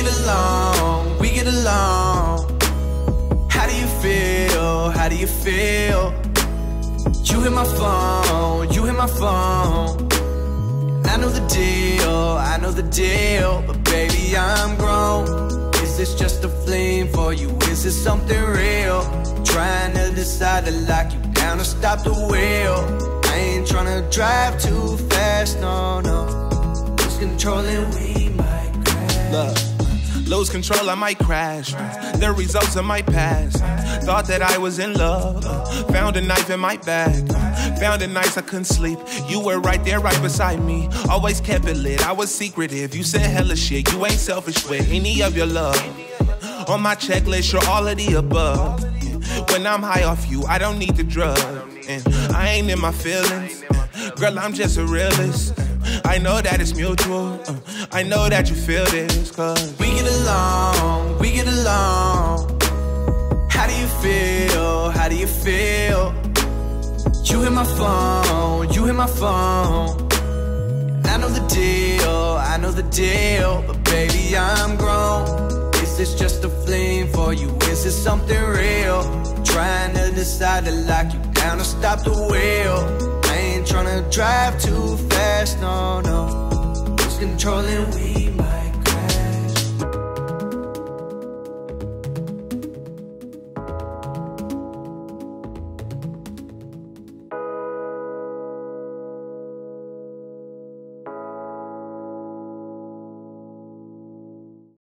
We get along. How do you feel? You hit my phone. I know the deal, but baby, I'm grown. Is this just a fling for you? Is this something real? Trying to decide to lock you down or stop the wheel. I ain't trying to drive too fast, no. Lose control and we might crash. Look, lose control, I might crash. The results of my past. Thought that I was in love. Found a knife in my bag. Found it nice, I couldn't sleep. You were right there, right beside me. Always kept it lit, I was secretive. You said hella shit, you ain't selfish with any of your love. On my checklist, you're all of the above. When I'm high off you, I don't need the drug. And I ain't in my feelings. Girl, I'm just a realist. I know that it's mutual. I know that you feel this, cause we get along. How do you feel? You hit my phone. I know the deal, but baby, I'm grown. Is this just a fling for you? Is this something real? Trying to decide to lock you down or stop the wheel. I ain't trying to drive too fast, no. Lose control and we might.